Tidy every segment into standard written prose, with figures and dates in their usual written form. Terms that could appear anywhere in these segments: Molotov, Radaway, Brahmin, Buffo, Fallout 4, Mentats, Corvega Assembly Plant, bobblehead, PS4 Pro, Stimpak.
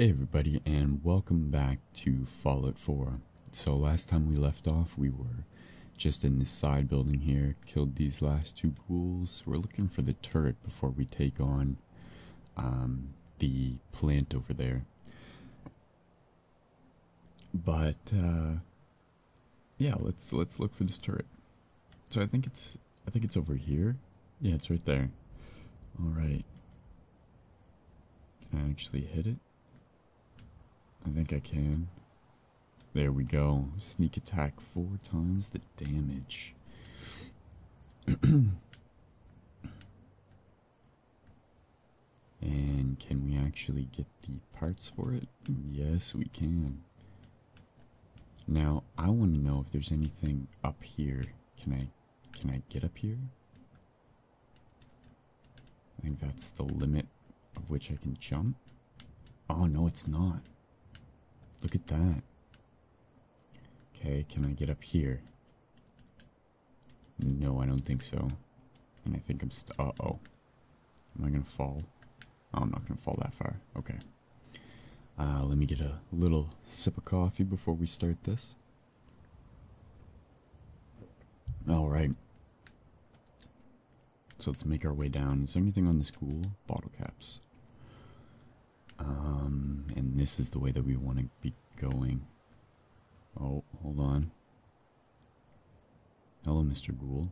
Hey everybody, and welcome back to Fallout 4. So last time we left off, we were just in this side building here, killed these last two ghouls. We're looking for the turret before we take on the plant over there. But yeah, let's look for this turret. So I think it's over here. Yeah, it's right there. All right. Can I actually hit it? I think I can. There we go. Sneak attack 4 times the damage. And can we actually get the parts for it? Yes, we can. Now, I want to know if there's anything up here. Can I get up here? I think that's the limit of which I can jump. Oh, no, it's not. Look at that. Okay, can I get up here? No, I don't think so. And I think I'm uh-oh. Am I gonna fall? Oh, I'm not gonna fall that far. Okay. Let me get a little sip of coffee before we start this. Alright. So let's make our way down. Is there anything on this cool? Bottle caps. And this is the way that we want to be going. Oh, hold on. Hello, Mr. Ghoul.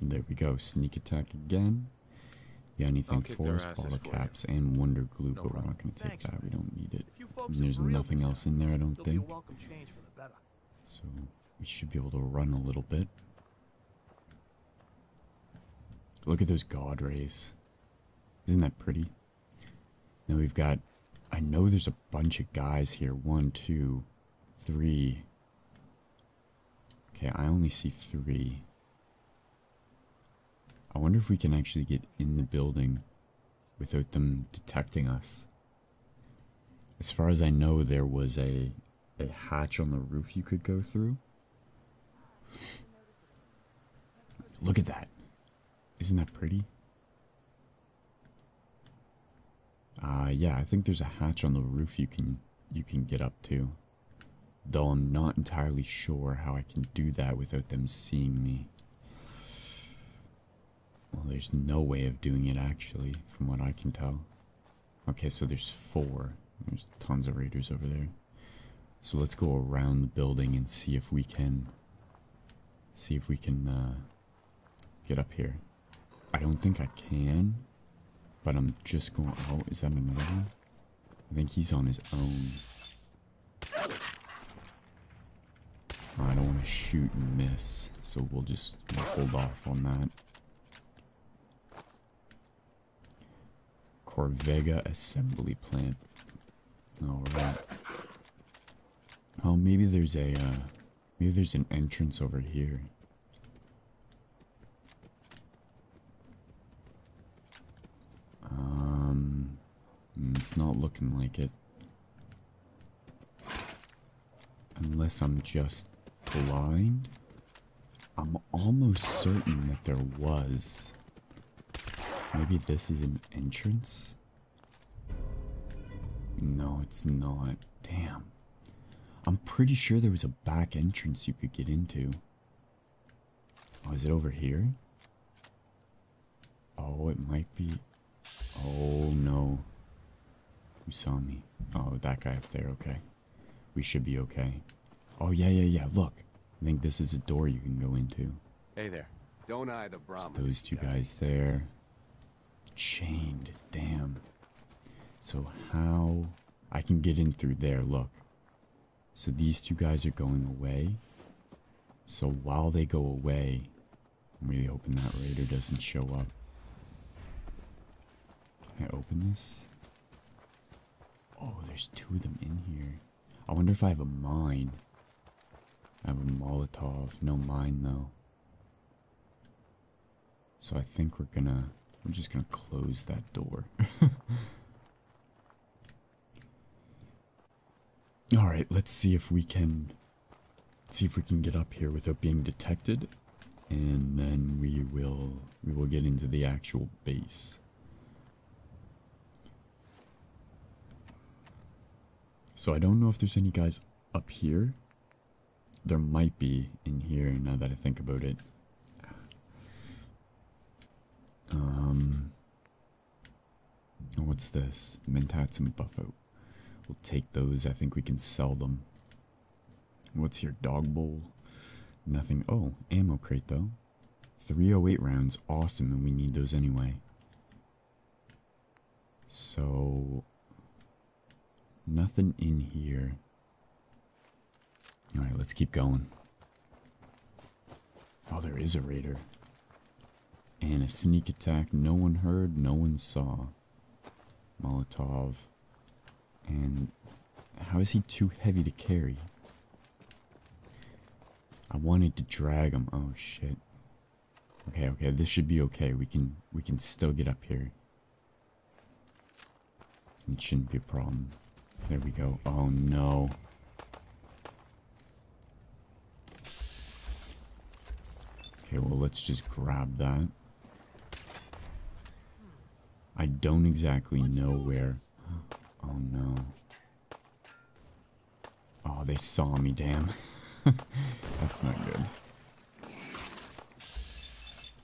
There we go. Sneak attack again. Yeah, anything for us? Bottle caps and wonder glue, but we're not going to take that. We don't need it. And there's nothing else in there, I don't think. So we should be able to run a little bit. Look at those god rays. Isn't that pretty? Now we've got, I know there's a bunch of guys here. 1, 2, 3. Okay, I only see 3. I wonder if we can actually get in the building without them detecting us. As far as I know, there was a hatch on the roof you could go through. Look at that. Isn't that pretty? Yeah, I think there's a hatch on the roof you can get up to. Though I'm not entirely sure how I can do that without them seeing me. Well, there's no way of doing it actually, from what I can tell. Okay, so there's 4. There's tons of raiders over there. So let's go around the building and see if we can... get up here. I don't think I can, but I'm just going... Oh, is that another one? I think he's on his own. Oh, I don't want to shoot and miss, so we'll just hold off on that. Corvega Assembly Plant. Alright. Oh, maybe there's a... maybe there's an entrance over here. It's not looking like it. Unless I'm just blind. I'm almost certain that there was. Maybe this is an entrance? No, it's not. Damn. I'm pretty sure there was a back entrance you could get into. Oh, is it over here? Oh, it might be... Oh, no. You saw me. Oh, that guy up there, okay. We should be okay. Oh, yeah, look. I think this is a door you can go into. Hey there. Don't eye the Brahmin. Just those two guys there. Chained, damn. So how... I can get in through there, look. So these two guys are going away. So while they go away... I'm really hoping that raider doesn't show up. Can I open this? Oh, there's 2 of them in here. I wonder if I have a mine. I have a Molotov. No mine, though. So I think we're just gonna close that door. Alright, let's see if we can get up here without being detected. and then we will get into the actual base. So I don't know if there's any guys up here. There might be in here, now that I think about it. What's this? Mentats and Buffo. We'll take those. I think we can sell them. What's here? Dog bowl? Nothing. Oh, ammo crate though. 308 rounds. Awesome, and we need those anyway. So... nothing in here. Alright, let's keep going. Oh, there is a raider. And a sneak attack. No one heard, no one saw. Molotov. And how is he too heavy to carry? I wanted to drag him. Oh shit. Okay, okay, this should be okay. We can still get up here. It shouldn't be a problem. There we go. Oh no. Okay, well let's just grab that. I don't exactly know where... oh no. Oh, they saw me, damn. That's not good.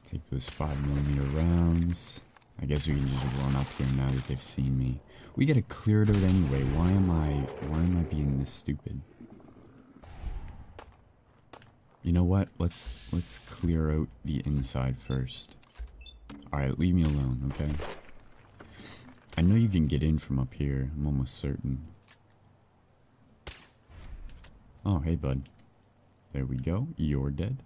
Take those 5mm rounds. I guess we can just run up here now that they've seen me. We gotta clear it out anyway. Why am I being this stupid? You know what? Let's clear out the inside first. Alright, leave me alone, okay? I know you can get in from up here, I'm almost certain. Oh, hey bud. There we go. You're dead.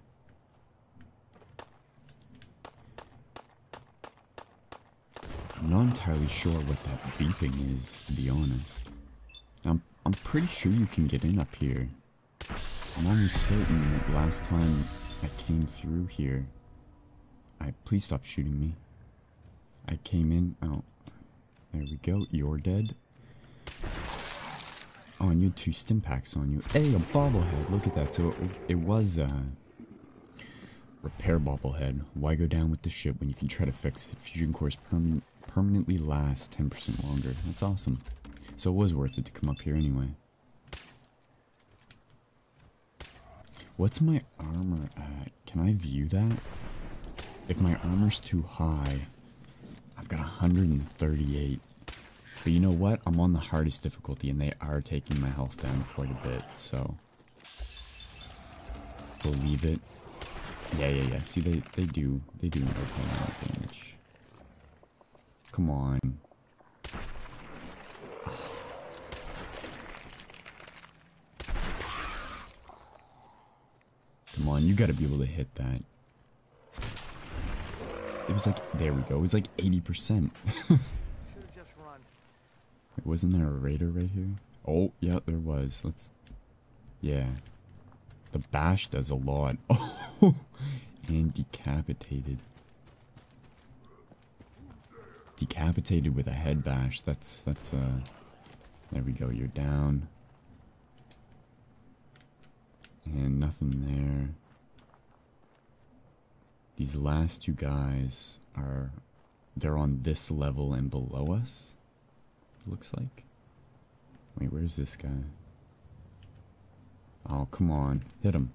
I'm not entirely sure what that beeping is, to be honest. I'm pretty sure you can get in up here. I'm almost certain that last time I came through here... please stop shooting me. I came in... oh. There we go, you're dead. Oh, and you had 2 Stimpaks on you. Hey, a bobblehead! Look at that, so it was, repair bobblehead. Why go down with the ship when you can try to fix it? Fusion cores permanently lasts 10% longer. That's awesome. So it was worth it to come up here anyway. What's my armor at? Can I view that? If my armor's too high, I've got 138. But you know what? I'm on the hardest difficulty and they are taking my health down quite a bit, so... we'll leave it. Yeah. See, they do no damage. Come on. Come on, you gotta be able to hit that. It was like, there we go, it was like 80%. Wait, wasn't there a raider right here? Oh, yeah, there was. Let's... yeah. The bash does a lot. Oh, and decapitated. Decapitated with a head bash. That's there we go, you're down. And nothing there. These last 2 guys are... they're on this level and below us, it looks like. Wait, where's this guy? Oh, come on. Hit him.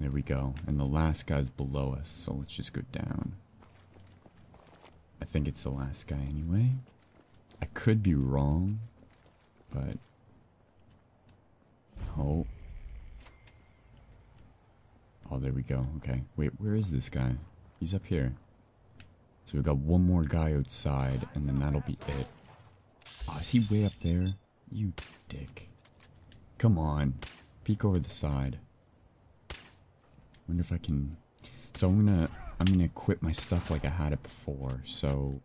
There we go. And the last guy's below us, so let's just go down. I think it's the last guy anyway. I could be wrong, but... oh. Oh, there we go. Okay. Wait, where is this guy? He's up here. So we've got one more guy outside, and then that'll be it. Oh, is he way up there? You dick. Come on, peek over the side. Wonder if I can... so I'm gonna equip my stuff like I had it before, so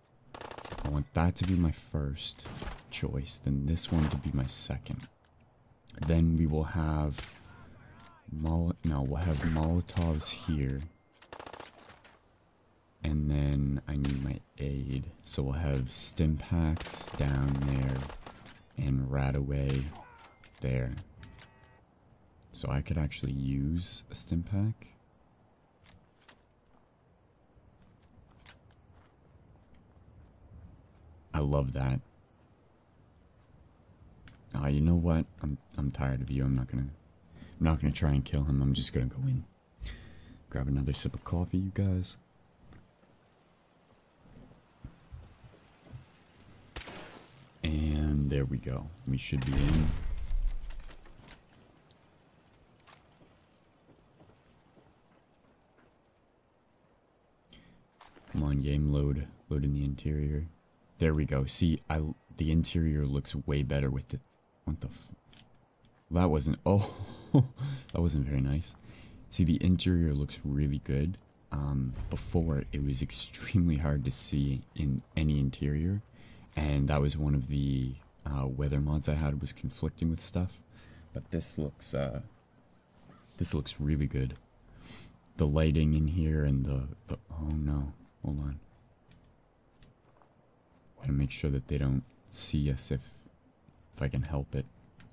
I want that to be my first choice, then this one to be my second. Then we will have we'll have Molotovs here. And then I need my aid. So we'll have Stimpaks down there and Radaway there. So I could actually use a Stimpak. I love that. Ah, you know what? I'm tired of you. I'm not gonna try and kill him. I'm just gonna go in. Grab another sip of coffee, you guys. And there we go. We should be in. Come on, game, load. Load in the interior. There we go. See, the interior looks way better with the... What the f... That wasn't... Oh, that wasn't very nice. See, the interior looks really good. Before, it was extremely hard to see in any interior. And that was one of the weather mods I had, was conflicting with stuff. But this looks really good. The lighting in here and the oh no, hold on. Want to make sure that they don't see us if I can help it.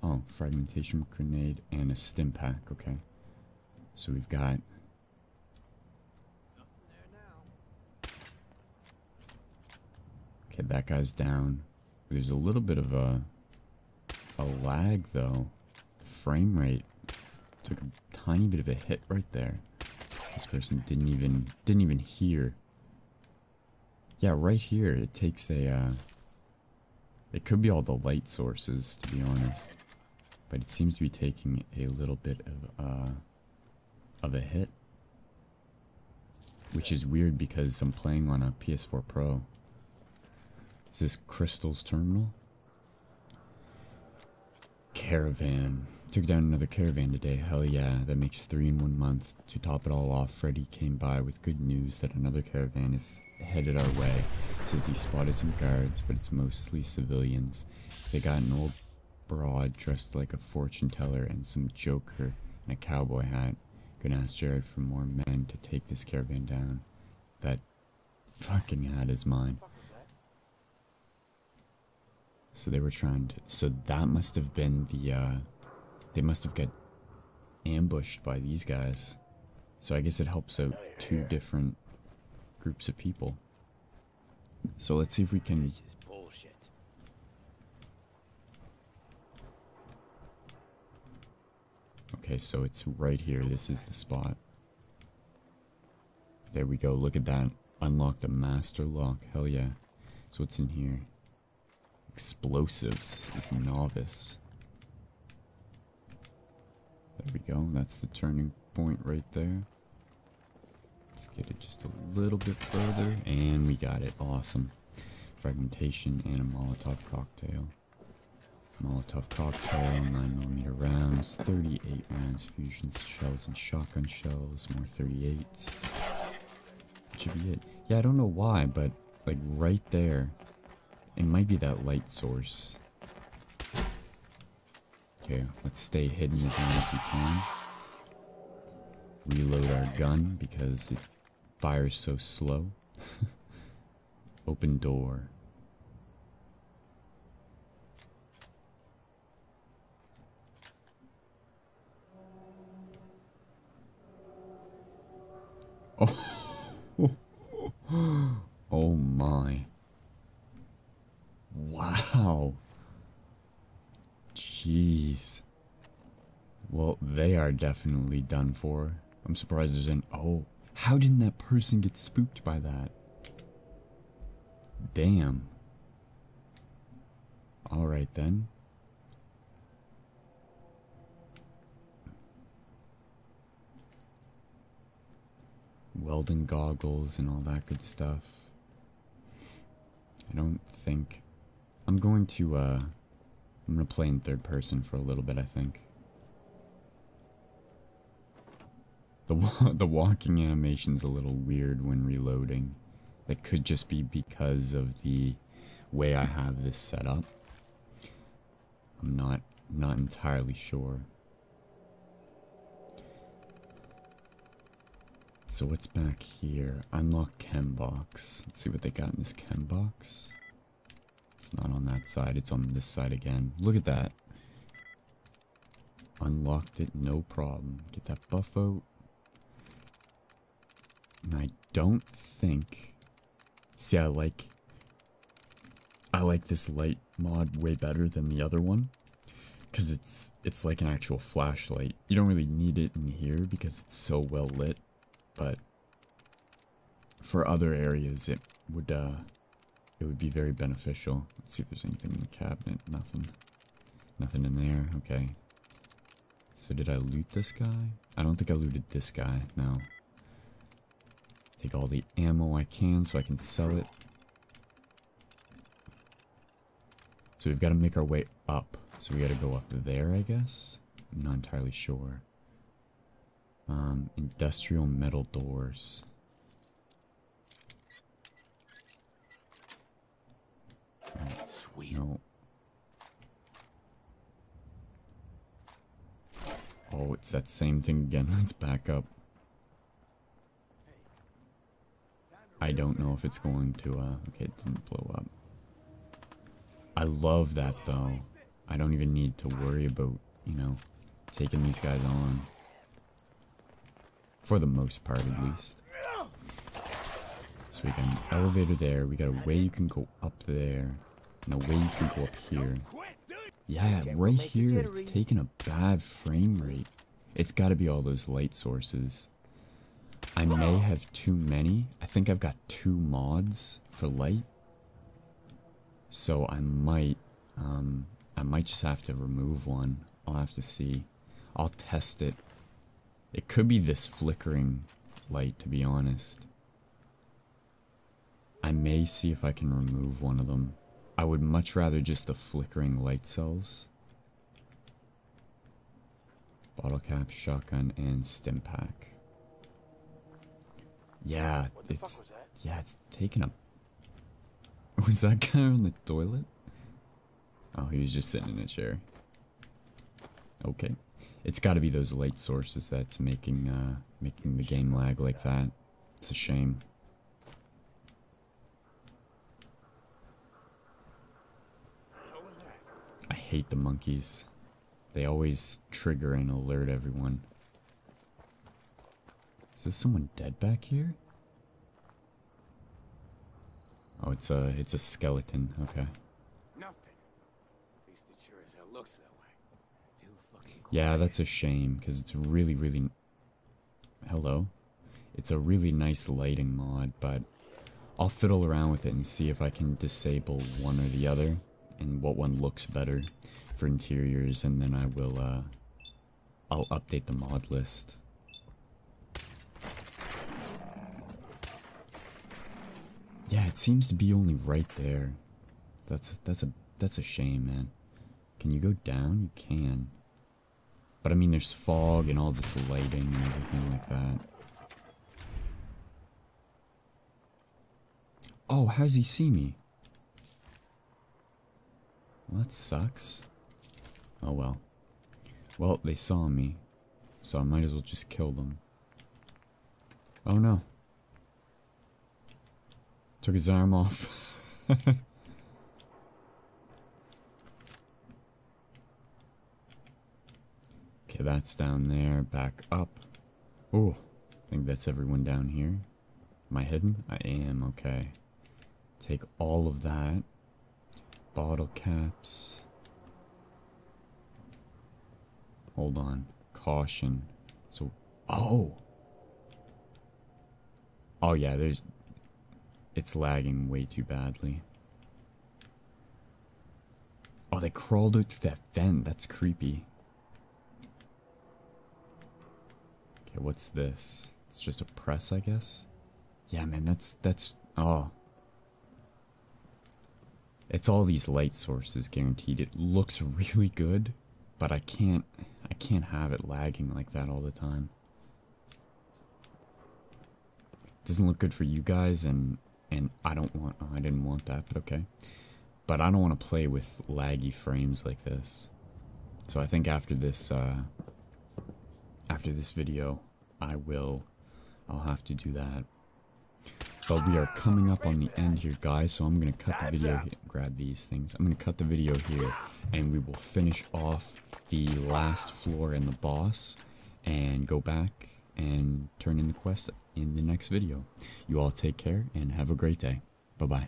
Oh, fragmentation grenade and a Stimpak, okay. So we've got... Okay, that guy's down. There's a little bit of a lag though. The frame rate took a tiny bit of a hit right there. This person didn't even hear. Yeah, right here it takes a it could be all the light sources, to be honest, but it seems to be taking a little bit of a hit, which is weird because I'm playing on a PS4 Pro. Is this Crystal's terminal? Caravan. Took down another caravan today, hell yeah, that makes 3 in 1 month. To top it all off, Freddy came by with good news that another caravan is headed our way. Says he spotted some guards, but it's mostly civilians. They got an old broad dressed like a fortune teller and some joker in a cowboy hat. Gonna ask Jared for more men to take this caravan down. That fucking hat is mine. So they were trying to... So that must have been the, They must have got ambushed by these guys. So I guess it helps out two different groups of people. So let's see if we can... Okay, so it's right here. This is the spot. There we go. Look at that. Unlocked a master lock. Hell yeah. So what's in here? Explosives is novice. There we go, that's the turning point right there. Let's get it just a little bit further, and we got it, awesome. Fragmentation and a Molotov cocktail. Molotov cocktail, 9mm rounds, 38 rounds, fusion shells and shotgun shells, more 38s. That should be it. Yeah, I don't know why, but like right there, it might be that light source. Okay, let's stay hidden as long as we can. Reload our gun because it fires so slow. Open door. Oh, oh my. Wow. Jeez. Well, they are definitely done for. I'm surprised there's an... Oh, how didn't that person get spooked by that? Damn. Alright then. Welding goggles and all that good stuff. I don't think... I'm gonna play in third person for a little bit, I think. The walking animation's a little weird when reloading. That could just be because of the way I have this set up. I'm not entirely sure. So what's back here? Unlock chem box. Let's see what they got in this chem box. It's not on that side, it's on this side again. Look at that. Unlocked it, no problem. Get that Buffo. And I don't think... See, I like this light mod way better than the other one, because it's like an actual flashlight. You don't really need it in here because it's so well lit, but for other areas it would be very beneficial. Let's see if there's anything in the cabinet. Nothing in there. Okay, so did I loot this guy? I don't think I looted this guy. No. Take all the ammo I can so I can sell it. So we've got to make our way up. So we got to go up there, I guess? I'm not entirely sure. Industrial metal doors. Sweet. No. Oh, it's that same thing again. Let's back up. I don't know if it's going to, okay, it didn't blow up. I love that, though. I don't even need to worry about, you know, taking these guys on. For the most part, at least. So we got an elevator there, we got a way you can go up there, and a way you can go up here. Yeah, right here, it's taking a bad frame rate. It's gotta be all those light sources. I may have too many. I think I've got 2 mods for light. So I might just have to remove one. I'll have to see. I'll test it. It could be this flickering light, to be honest. I may see if I can remove one of them. I would much rather just the flickering light cells. Bottle cap, shotgun, and Stimpak. Yeah, it's taking a... Was that guy on the toilet? Oh, he was just sitting in a chair. Okay. It's gotta be those light sources that's making making the game lag like that. It's a shame. I hate the monkeys. They always trigger and alert everyone. Is this someone dead back here? Oh, it's a skeleton. Okay. Yeah, that's a shame because it's really. Hello. It's a really nice lighting mod, but I'll fiddle around with it and see if I can disable one or the other and what one looks better for interiors, and then I will I'll update the mod list. Yeah, it seems to be only right there. That's a shame, man. Can you go down? You can. But I mean, there's fog and all this lighting and everything like that. Oh, how does he see me? Well, that sucks. Oh well. Well, they saw me, so I might as well just kill them. Oh no. Took his arm off. Okay, that's down there. Back up. Oh, I think that's everyone down here. Am I hidden? I am. Okay. Take all of that. Bottle caps. Hold on. Caution. So, oh. Oh yeah, there's... It's lagging way too badly. Oh, they crawled out through that vent. That's creepy. Okay, what's this? It's just a press, I guess? Yeah, man, that's... Oh. It's all these light sources, guaranteed. It looks really good, but I can't have it lagging like that all the time. It doesn't look good for you guys, and I don't want, oh, I didn't want that, but okay. But I don't want to play with laggy frames like this. So I think after this video, I'll have to do that. But we are coming up on the end here, guys, so I'm going to cut the video here, grab these things. I'm going to cut the video here, and we will finish off the last floor and the boss, and go back and turn in the quest in the next video. You all take care and have a great day. Bye-bye.